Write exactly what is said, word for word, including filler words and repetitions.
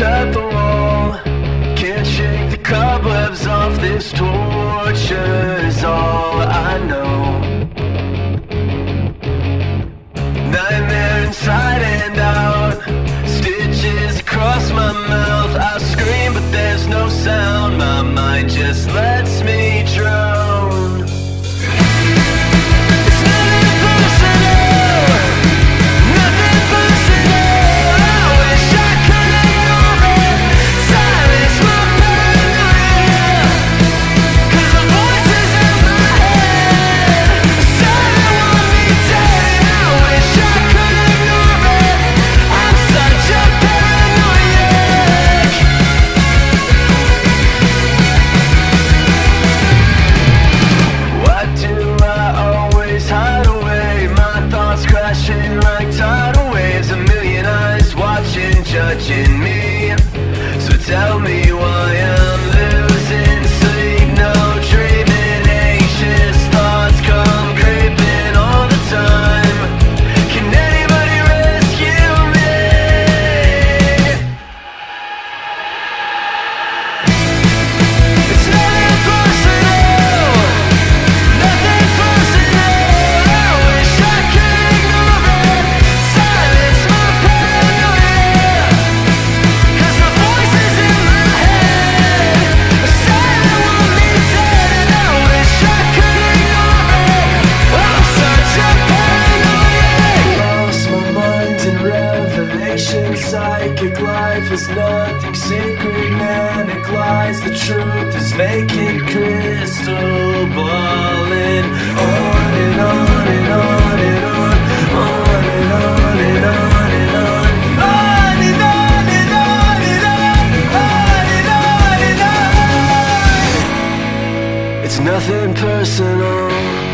shut the wall, can't shake the cobwebs off this torture's all I know. Nightmare inside and out, stitches across my mouth. I scream but there's no sound, my mind just lets me drown. Judging me, so tell me why I'm losing sleep. No dreaming, anxious thoughts come creeping all the time. Can anybody rescue me? It's not psychic life is nothing sacred, manic lies. The truth is vacant, crystal balling on and on and on and on, on and on and on. It's nothing personal.